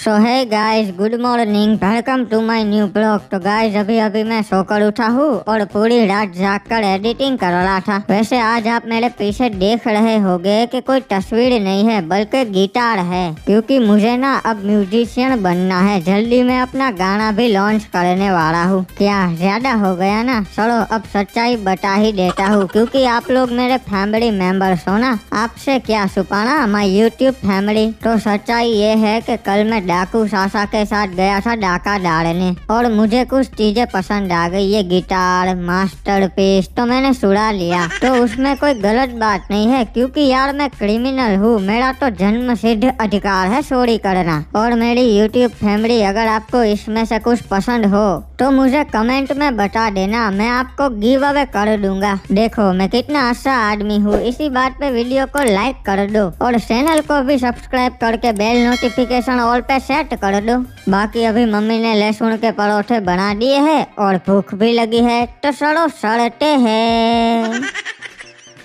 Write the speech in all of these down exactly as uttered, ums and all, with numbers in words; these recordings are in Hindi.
सो है guys, good morning, welcome to my new blog. तो गाइस अभी अभी मैं सोकर उठा हूँ और पूरी रात जाकर एडिटिंग कर रहा था। वैसे आज आप मेरे पीछे देख रहे होंगे कि कोई तस्वीर नहीं है बल्कि गिटार है, क्योंकि मुझे ना अब म्यूजिशियन बनना है। जल्दी मैं अपना गाना भी लॉन्च करने वाला हूँ। क्या ज्यादा हो गया ना? चलो अब सच्चाई बता ही देता हूँ, क्योंकि आप लोग मेरे फैमिली मेंबर्स हो ना, आपसे क्या छुपाना मैं यूट्यूब फैमिली। तो सच्चाई ये है कि कल मैं डाकू सासा के साथ गया था डाका डालने और मुझे कुछ चीजें पसंद आ गई, ये गिटार, मास्टरपीस, तो मैंने सुरा लिया। तो उसमें कोई गलत बात नहीं है, क्योंकि यार मैं क्रिमिनल हूँ, मेरा तो जन्म सिद्ध अधिकार है चोरी करना। और मेरी यूट्यूब फैमिली, अगर आपको इसमें से कुछ पसंद हो तो मुझे कमेंट में बता देना, मैं आपको गिव अवे कर दूंगा। देखो मैं कितना अच्छा आदमी हूँ। इसी बात पे वीडियो को लाइक कर दो और चैनल को भी सब्सक्राइब करके बेल नोटिफिकेशन ऑल पे सेट कर दो। बाकी अभी मम्मी ने लहसुन के परोठे बना दिए हैं और भूख भी लगी है, तो सड़ो सड़ते हैं।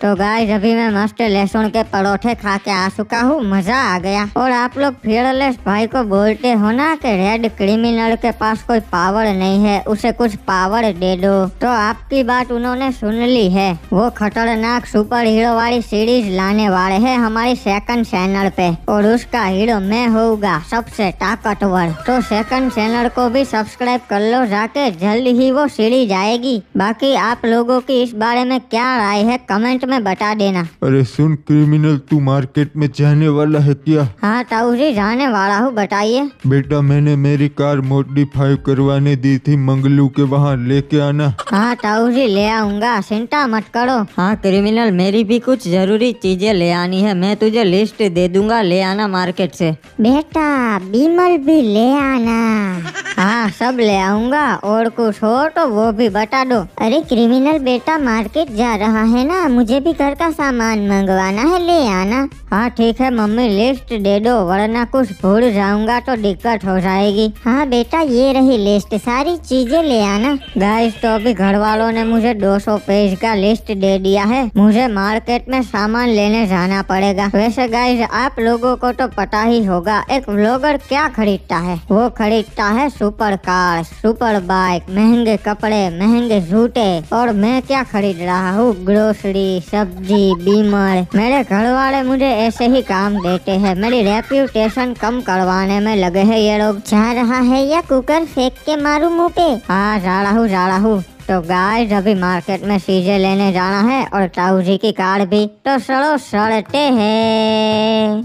तो गाइस अभी मैं मस्त लहसुन के परोठे खा के आ चुका हूँ, मजा आ गया। और आप लोग फियरलेस भाई को बोलते हो ना कि रेड क्रिमिनल के पास कोई पावर नहीं है, उसे कुछ पावर दे दो, तो आपकी बात उन्होंने सुन ली है। वो खतरनाक सुपर हीरो वाली सीरीज लाने वाले हैं हमारी सेकंड चैनल पे, और उसका हीरो मैं होगा, सबसे ताकतवर। तो सेकंड चैनल को भी सब्सक्राइब कर लो जाके, जल्द ही वो सीरीज आएगी। बाकी आप लोगों की इस बारे में क्या राय है कमेंट में बता देना। अरे सुन क्रिमिनल, तू मार्केट में जाने वाला है क्या? हाँ ताऊ जी जाने वाला हूँ, बताइए। बेटा मैंने मेरी कार मॉडिफाई करवाने दी थी मंगलू के वहाँ, लेके आना। हाँ ताऊ जी ले आऊंगा, चिंता मत करो। हाँ क्रिमिनल, मेरी भी कुछ जरूरी चीजें ले आनी है, मैं तुझे लिस्ट दे दूंगा, ले आना मार्केट से। बेटा बीमल भी ले आना। हाँ सब ले आऊंगा, और कुछ हो तो वो भी बता दो। अरे क्रिमिनल बेटा मार्केट जा रहा है ना, मुझे भी घर का सामान मंगवाना है, ले आना। हाँ ठीक है मम्मी, लिस्ट दे दो, वरना कुछ भूल जाऊंगा तो दिक्कत हो जाएगी। हाँ बेटा ये रही लिस्ट, सारी चीजें ले आना। गाइस तो अभी घर वालों ने मुझे दो सौ पेज का लिस्ट दे दिया है, मुझे मार्केट में सामान लेने जाना पड़ेगा। वैसे गाइस आप लोगों को तो पता ही होगा एक व्लॉगर क्या खरीदता है। वो खरीदता है सुपर कार, सुपर बाइक, महंगे कपड़े, महंगे जूते, और मैं क्या खरीद रहा हूँ? ग्रोसरी, सब्जी, बीमार। मेरे घर वाले मुझे ऐसे ही काम देते हैं, मेरी रेप्यूटेशन कम करवाने में लगे हैं ये लोग। जा रहा है या कुकर फेंक के मारू मुँह पे? हाँ जा रहा हूँ, जा रहा हूँ। तो गाइस अभी मार्केट में चीजें लेने जाना है और ताऊ जी की कार भी, तो सड़ो सड़ते हैं।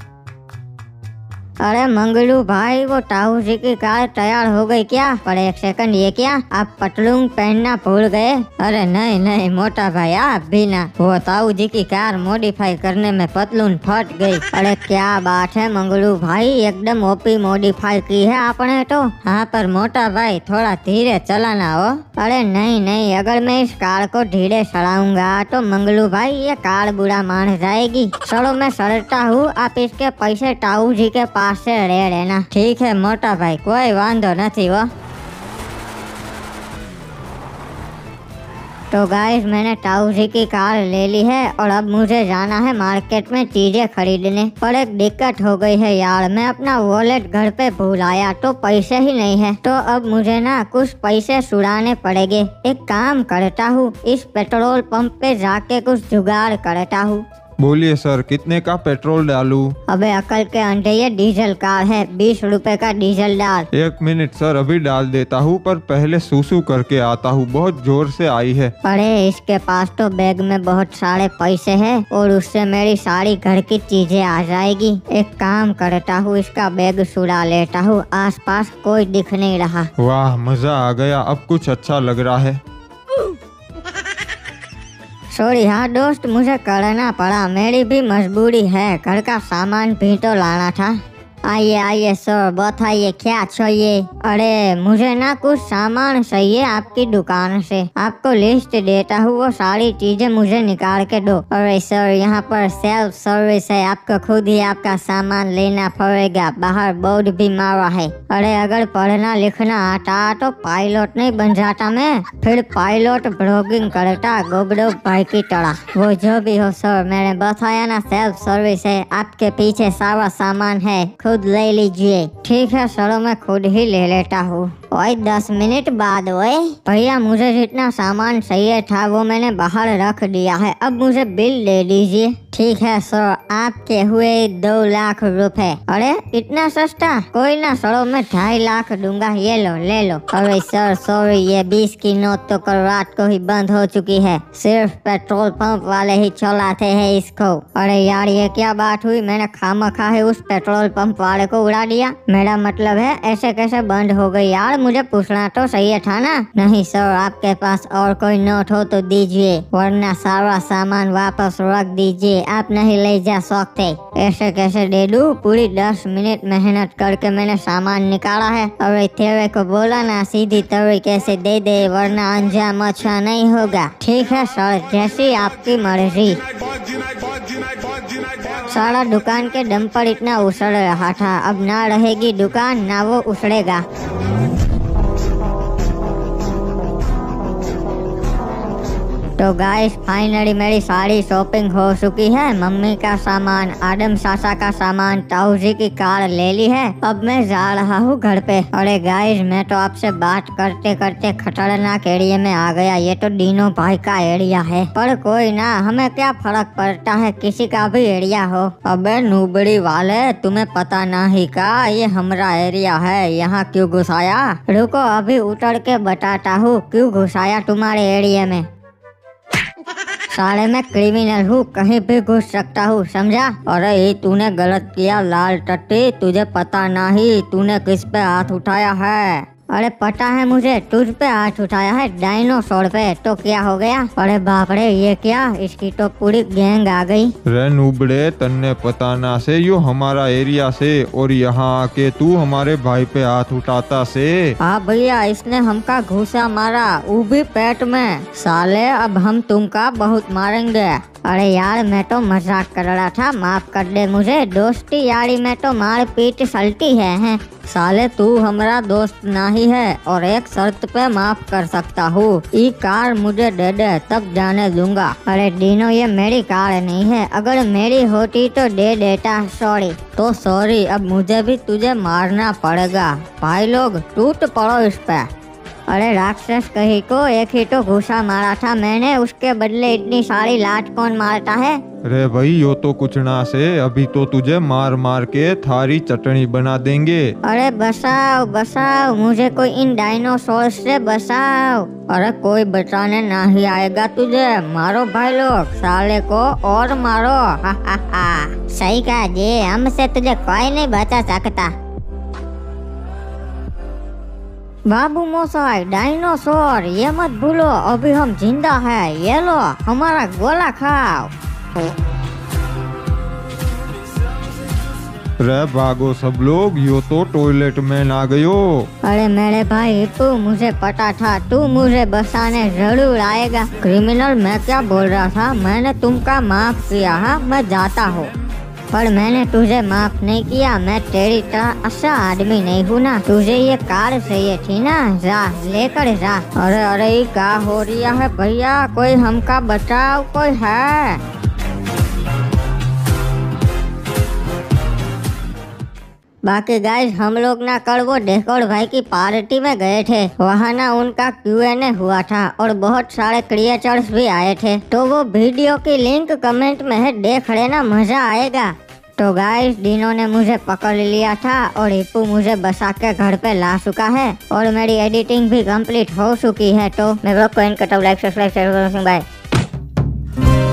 अरे मंगलू भाई, वो ताऊ जी की कार तैयार हो गई क्या? पर एक सेकंड, ये क्या आप पतलून पहनना भूल गए? अरे नहीं नहीं मोटा भाई, आप भी ना, वो ताऊ जी की कार मॉडिफाई करने में पतलून फट गई। अरे क्या बात है मंगलू भाई, एकदम ओपी मॉडिफाई की है आपने तो। हाँ पर मोटा भाई थोड़ा धीरे चलाना हो। अरे नहीं नहीं, अगर मैं इस कार को धीरे चलाऊंगा तो मंगलू भाई ये कार बुरा मान जाएगी। चलो मैं सड़ता हूँ, आप इसके पैसे ताऊ जी के पास से ले लेना। ठीक है मोटा भाई, कोई वांधो नहीं वो। तो गाइस मैंने ताऊ जी की कार ले ली है और अब मुझे जाना है मार्केट में चीजें खरीदने। पर एक दिक्कत हो गई है यार, मैं अपना वॉलेट घर पे भूल आया, तो पैसे ही नहीं है। तो अब मुझे ना कुछ पैसे छुड़ाने पड़ेंगे। एक काम करता हूँ, इस पेट्रोल पंप पे जाके कुछ जुगाड़ करता हूँ। बोलिए सर, कितने का पेट्रोल डालू? अबे अकल के अंडे, ये डीजल कार है, बीस रुपए का डीजल डाल। एक मिनट सर, अभी डाल देता हूँ, पर पहले सूसू करके आता हूँ, बहुत जोर से आई है। अरे इसके पास तो बैग में बहुत सारे पैसे हैं और उससे मेरी सारी घर की चीजें आ जाएगी। एक काम करता हूँ, इसका बैग सुरा लेता हूँ, आस पास कोई दिख नहीं रहा। वाह मजा आ गया, अब कुछ अच्छा लग रहा है। सॉरी हाँ दोस्त, मुझे करना पड़ा, मेरी भी मजबूरी है, घर का सामान भी तो लाना था। आइए आइए सर, बताइए क्या चाहिए? अरे मुझे ना कुछ सामान चाहिए आपकी दुकान से, आपको लिस्ट देता हूँ, वो सारी चीजें मुझे निकाल के दो। अरे सर यहाँ पर सेल्फ सर्विस है, आपको खुद ही आपका सामान लेना पड़ेगा, बाहर बोर्ड भी मारा है। अरे अगर पढ़ना लिखना आता तो पायलट नहीं बन जाता मैं, फिर पायलट ब्लॉगिंग करता गोबड़ो भाई की तरह। वो जो भी हो सर, मैंने बताया ना सेल्फ सर्विस है, आपके पीछे सारा सामान है, खुद ले लीजिए। ठीक है चलो मैं खुद ही ले लेता हूँ। वही दस मिनट बाद वही भैया मुझे जितना सामान चाहिए था वो मैंने बाहर रख दिया है, अब मुझे बिल दे दीजिए। ठीक है सो आपके हुए दो लाख रुपए। अरे इतना सस्ता, कोई ना सरो मैं ढाई लाख दूंगा, ये लो ले लो। अरे सर सॉरी, ये बीस की नोट तो कल रात को ही बंद हो चुकी है, सिर्फ पेट्रोल पंप वाले ही चलाते हैं इसको। अरे यार ये क्या बात हुई, मैंने खामखा है उस पेट्रोल पंप वाले को उड़ा दिया। मेरा मतलब है ऐसे कैसे बंद हो गई यार, मुझे पूछना तो सही था ना। नहीं सर आपके पास और कोई नोट हो तो दीजिए, वरना सारा सामान वापस रख दीजिए, आप नहीं ले जा सकते। ऐसे कैसे दे दूँ, पूरी दस मिनट मेहनत करके मैंने सामान निकाला है। अरे तेरे को बोला ना सीधी तरीके से दे दे, वरना अंजाम अच्छा नहीं होगा। ठीक है सर जैसी आपकी मर्जी। सारा दुकान के दम पर इतना उछल रहा था, अब ना रहेगी दुकान ना वो उछलेगा। तो गाइस फाइनली मेरी सारी शॉपिंग हो चुकी है। मम्मी का सामान, आडम चाचा का सामान, ताऊ जी की कार ले ली है। अब मैं जा रहा हूँ घर पे। अरे गाइस मैं तो आपसे बात करते करते खतरनाक एरिया में आ गया। ये तो डीनो भाई का एरिया है, पर कोई ना, हमें क्या फर्क पड़ता है किसी का भी एरिया हो। अबे नूबड़ी वाले तुम्हें पता नहीं का ये हमारा एरिया है, यहाँ क्यों घुसाया? रुको अभी उतर के बताता हूँ क्यों घुसाया तुम्हारे एरिया में। साले मैं क्रिमिनल हूँ, कहीं भी घुस सकता हूँ समझा। अरे ये तूने गलत किया लाल टट्टी, तुझे पता नहीं तूने किस पे हाथ उठाया है। अरे पता है मुझे, तुझ पे हाथ उठाया है डायनासोर पे, तो क्या हो गया। अरे बाप रे ये क्या, इसकी तो पूरी गैंग आ गई। रे नूबड़े तन्ने पता ना से यो हमारा एरिया से, और यहाँ आके तू हमारे भाई पे हाथ उठाता से। हाँ भैया इसने हमका घूसा मारा, वो भी पेट में। साले अब हम तुमका बहुत मारेंगे। अरे यार मैं तो मजाक कर रहा था, माफ कर दे मुझे, दोस्ती यारी में तो मार पीट चलती है, है। साले तू हमारा दोस्त नहीं है, और एक शर्त पे माफ कर सकता हूँ, ये कार मुझे दे दे तब जाने दूंगा। अरे डीनो ये मेरी कार नहीं है, अगर मेरी होती तो दे देता। सॉरी तो सॉरी, अब मुझे भी तुझे मारना पड़ेगा। भाई लोग टूट पड़ो इस पे। अरे राक्षस कहीं को एक ही तो घूसा मारा था मैंने, उसके बदले इतनी सारी लात कौन मारता है। अरे भाई यो तो कुछ ना से, अभी तो तुझे मार मार के थारी चटनी बना देंगे। अरे बसाओ बसाओ मुझे, कोई इन डायनासोर से बसाओ। अरे कोई बचाने नहीं आएगा तुझे, मारो भाई लोग साले को और मारो। हा हा हा सही कहा जी, हमसे तुझे कोई नहीं बचा सकता। बाबू मोसाई डायनासोर ये मत भूलो, अभी हम जिंदा है, ये लो हमारा गोला खाओ। अरे भागो सब लोग, यो तो टॉयलेट में आ गयो। अरे मेरे भाई हिपू मुझे पता था तू मुझे बसाने जरूर आएगा। क्रिमिनल मैं क्या बोल रहा था, मैंने तुमका माफ किया है, मैं जाता हूँ। पर मैंने तुझे माफ नहीं किया, मैं तेरी तरह अच्छा आदमी नहीं हूँ ना। तुझे ये कार चाहिए थी ना, जा लेकर जा। अरे अरे क्या हो रहा है भैया, कोई हमका बचाओ, कोई है। बाकी गाइस हम लोग ना कल वो डेकोर भाई की पार्टी में गए थे, वहाँ ना उनका क्यू एंड ए हुआ था और बहुत सारे क्रिएटर्स भी आए थे, तो वो वीडियो की लिंक कमेंट में है, देख लेना मजा आएगा। तो गाइस डीनो ने मुझे पकड़ लिया था और हिप्पू मुझे बसा के घर पे ला चुका है, और मेरी एडिटिंग भी कंप्लीट हो चुकी है। तो मेरे को लाइक सब्सक्राइब शेयर करो, बाय।